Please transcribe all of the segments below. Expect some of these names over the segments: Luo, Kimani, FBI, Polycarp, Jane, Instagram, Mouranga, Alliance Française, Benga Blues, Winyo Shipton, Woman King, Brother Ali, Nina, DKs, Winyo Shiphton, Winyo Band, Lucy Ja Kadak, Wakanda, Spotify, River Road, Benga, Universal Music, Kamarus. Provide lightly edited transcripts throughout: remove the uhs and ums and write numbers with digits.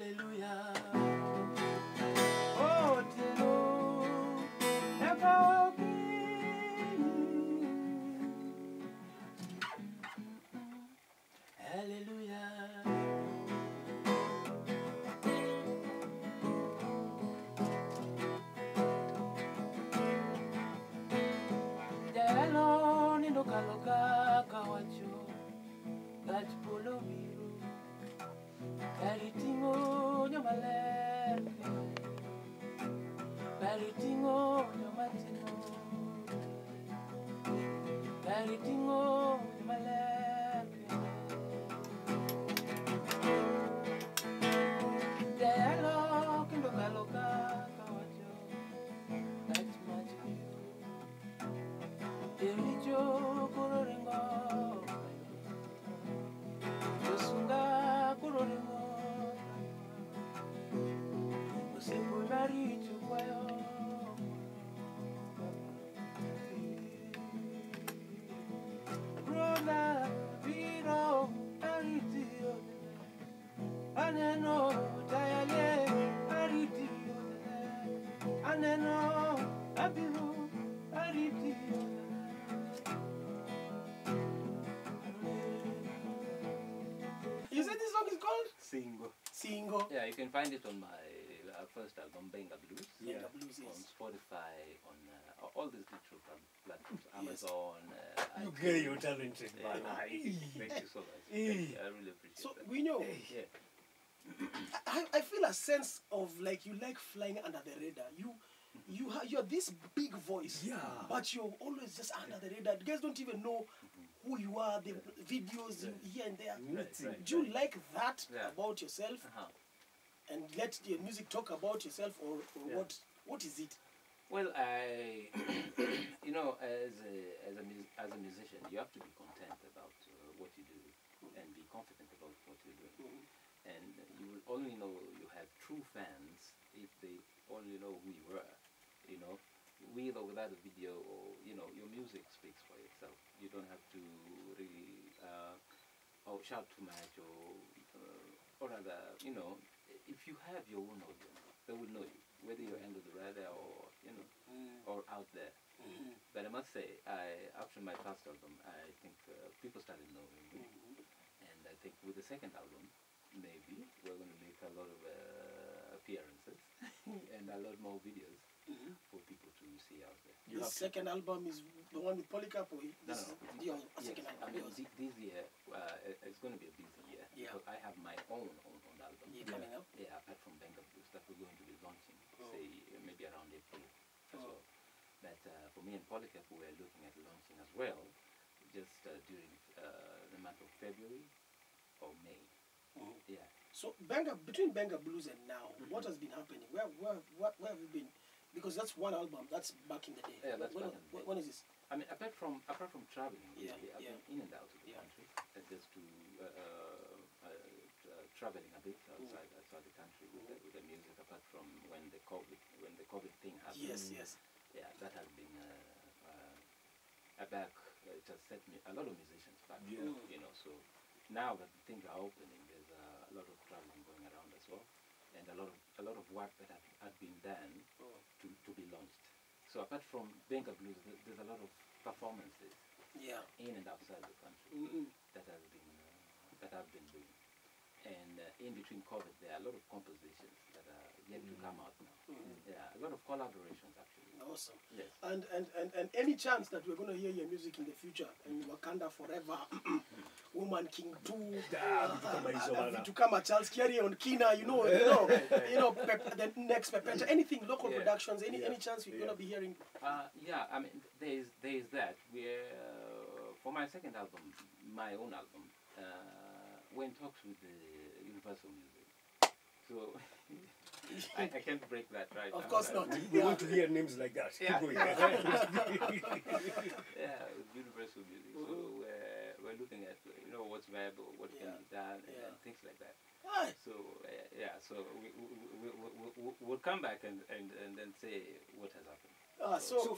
Hallelujah. Oh, Tilo, never be. Hallelujah. Jalo ni loka loka kawacho, gachpolo biru. Baritingo nyamale, baritingo nyamatino, baritingo nyamale. Dialogue kindo kaloka kawacho, that's much beautiful. Dericho kuroringo, kusunga kuroringo. Reach well. Brother, we know I know Single. Single. Yeah, you can find it on my first album, Benga Blues. Yeah. Benga Blues, yes. On Spotify, on all these digital platforms, Amazon. You girl, you're talented, man. Thank you so much. Thank you. I really appreciate it. So, that. We know. Yeah. I feel a sense of like you like flying under the radar. You're this big voice, yeah, but you're always just under the radar. You guys don't even know who you are, the videos you here and there. Right. Do you like that about yourself? And let the music talk about yourself, or what is it? Well, I, you know, as a musician, you have to be content about what you do and be confident about what you're doing. And you will only know you have true fans if they only know who you were, you know, with or without a video, or, you know, your music speaks for itself. You don't have to really shout too much, or rather, you know, if you have your own audience, they will know you, whether you're under the radar or, you know, or out there. But I must say, after my first album, I think people started knowing me, and I think with the second album, maybe we're going to make a lot of appearances and a lot more videos for people to see out there. The second album is the one with Polycarp? This year it's going to be a busy year because I have my own album coming up. Yeah, apart from Benga Blues that we're going to be launching, say maybe around April as well. But for me and Polycarp, we're looking at launching as well, just during the month of February or May. Yeah. So between Benga Blues and now, what has been happening? Where have you been? Because that's one album. That's back in the day. Yeah, that's back in the day. When is this? I mean, apart from traveling, really, I've been in and out of the country, just to traveling a bit outside the country with the music. Apart from when the COVID thing happened. Yes. Yeah, that has been it has set me a lot of musicians back. You know, so. Now that things are opening, there's a lot of traveling going around as well, and a lot of work that had been done to be launched. So apart from Benga Blues, there's a lot of performances in and outside the country that I've been doing. And in between COVID, there are a lot of compositions that are yet to come out now. Yeah, a lot of collaborations actually. Awesome. Yes. And any chance that we're going to hear your music in the future, and Wakanda Forever, Woman King 2, to come at Charles Kerry on Kina, you know, the next Perpetua, anything local productions, any chance we're going to be hearing? Yeah, I mean, there is that. For my second album, my own album. We're in talks with the Universal Music, so I can't break that right now. Of course not. We want to hear names like that. Yeah, with Universal Music. So we're looking at what's viable, what can be done, and things like that. Right. So so we'll come back and then say what has happened.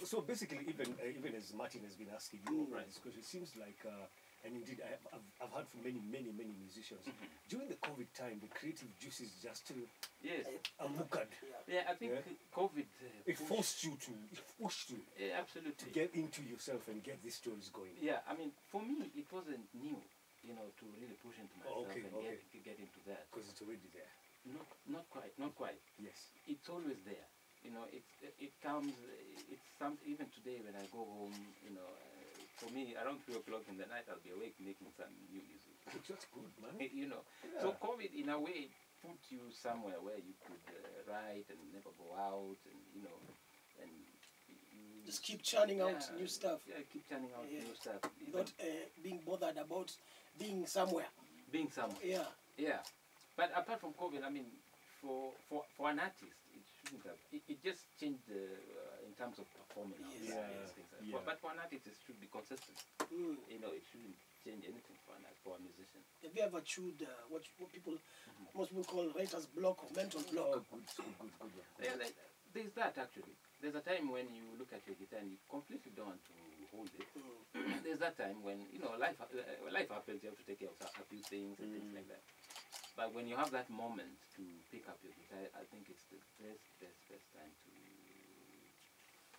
So basically, even as Martin has been asking you all these questions, it seems like And indeed, I've heard from many musicians. During the COVID time, the creative juices just amukered. Yeah, I think COVID... it forced you to, it forced you absolutely. To get into yourself and get these stories going. Yeah, I mean, for me, it wasn't new, you know, to really push into myself get into that. Because it's already there. Not quite. Yes. It's always there. You know, it comes, it's something, even today when I go home, you know, for me, around 3 o'clock in the night, I'll be awake making some new music. It's just good, man. You know, so COVID, in a way, put you somewhere where you could write and never go out and, you know, and... just keep churning out new stuff. Yeah, keep churning out new stuff. Not being bothered about being somewhere. Being somewhere. Yeah. Yeah. But apart from COVID, I mean, for an artist, it shouldn't have. It just changed in terms of performing. Yes. Yeah. Things like But for an artist, it should be consistent. Mm. You know, it shouldn't change anything for a musician. Have you ever chewed what people, most people call writer's block or mental block? Oh, good. Yeah, like, there's that actually. There's a time when you look at your guitar and you completely don't want to hold it. Mm. There's that time when, you know, life happens, you have to take care of a few things and things like that. But when you have that moment to pick up your guitar, I think it's the best time to,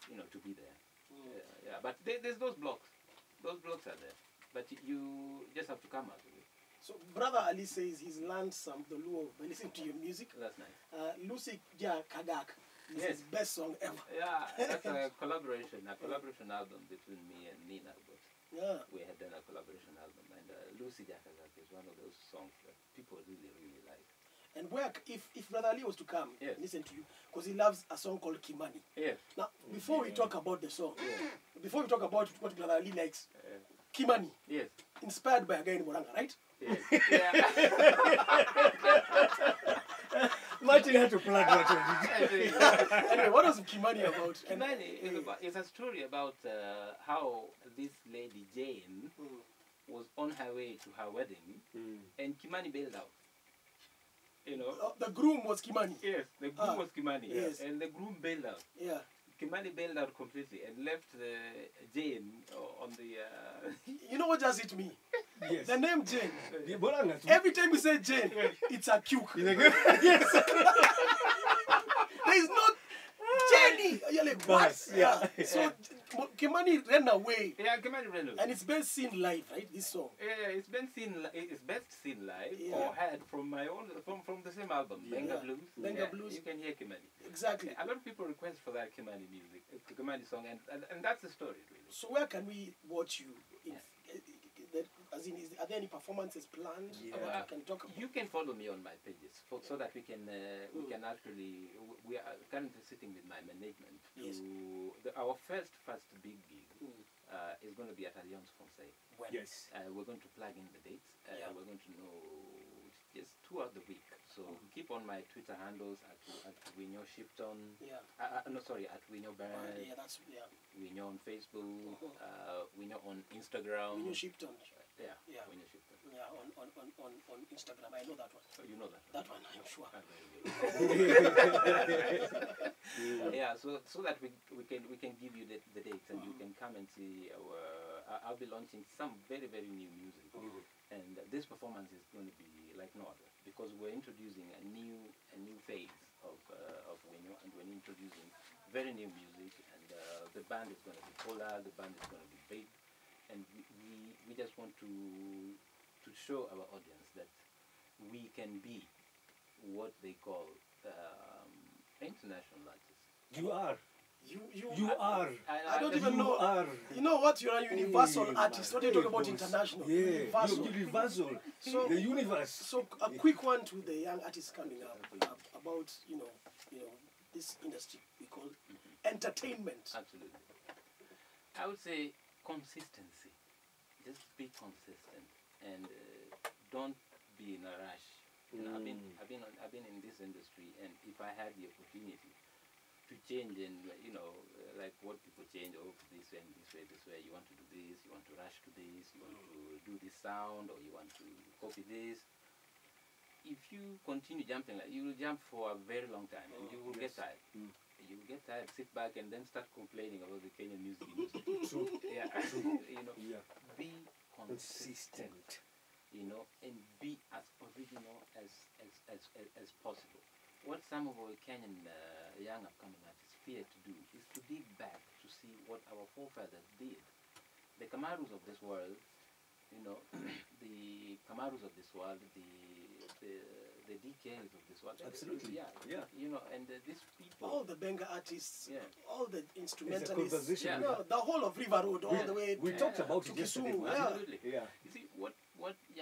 you know, to be there. Mm. Yeah. But there's those blocks. Those blocks are there. But you just have to come out of it. So Brother Ali says he's learned some of the Luo by listening to your music. That's nice. Lucy Ja Kadak is his best song ever. Yeah, that's a collaboration album between me and Nina. Yeah. We had done a collaboration album, and Lucy Ja Kadak is one of those songs that people really like. And where, if Brother Ali was to come listen to you, because he loves a song called Kimani. Yes. Now, before we talk about the song, before we talk about what Brother Ali likes, Kimani, inspired by a guy in Mouranga, right? Yes. Martin had to plug that in. Anyway, what was Kimani about? Kimani is a story about how this lady Jane was on her way to her wedding and Kimani bailed out. You know, the groom was Kimani. Yes, the groom was Kimani. Yes. And the groom bailed out. Yeah. Kimani bailed out completely and left Jane on the... You know what just hit me? Yes. The name Jane. Every time we say Jane, it's a cuke. Yes. There is not Jenny. You're like, what? Yeah. So Kimani ran away. Yeah, Kimani ran away. And it's best seen live, right? This song. Yeah, it's best seen. It's best seen live or heard from my own from the same album, Benga Blues. Benga Blues. You can hear Kimani. Exactly. A lot of people request for that Kimani music, Kimani song, and that's the story really. So where can we watch you? As in, are there any performances planned? Yeah. You can talk about? You can follow me on my pages so that we can actually, we are currently sitting with my management. Yes. Our first big gig is going to be at Alliance Française. When? Yes. We're going to plug in the dates. We're going to know just throughout the week. So keep on my Twitter handles at Winyo Shipton. Yeah. No, sorry, at Winyo Band. Yeah, that's, yeah. Winyo on Facebook. Winyo on Instagram. Winyo Shipton. Yeah. Yeah. Winyo Shipton. Yeah, on Instagram. I know that one. Oh, you know that one. That one, I'm sure. Yeah. So that we can give you the dates and you can come and see our. I'll be launching some very new music. And this performance is going to be like no other because we're introducing a new phase of Winyo, and we're introducing very new music, and the band is going to be polar, the band is going to be big, and we just want to show our audience that we can be what they call international artists. You are. You are. I don't even know. Are. You know what? You're a universal artist. What are you talking about? International. Yeah. Universal. Universal. So the universe. So a quick one to the young artists coming up about you know this industry we call entertainment. Absolutely. I would say consistency. Just be consistent and don't be in a rush. You know, I've been in this industry, and if I had the opportunity to change and, you know, like what people change, oh, this way, and this way, you want to do this, you want to rush to this, you want to do this sound, or you want to copy this. If you continue jumping, like, you will jump for a very long time, and you will get tired. Mm. You will get tired, sit back, and then start complaining about the Kenyan music industry. True. Yeah. True. You know, be consistent, you know, and be as original as possible. What some of our Kenyan young upcoming artists fear to do is to dig back to see what our forefathers did. The Kamarus of this world, you know, the Kamarus of this world, the DKs of this world. Absolutely. Yeah, yeah. You know, and these people. All the Benga artists, yeah. All the instrumentalists, yeah. No, the whole of River Road, all the way. We talked about it yesterday. Absolutely. Yeah. You see, what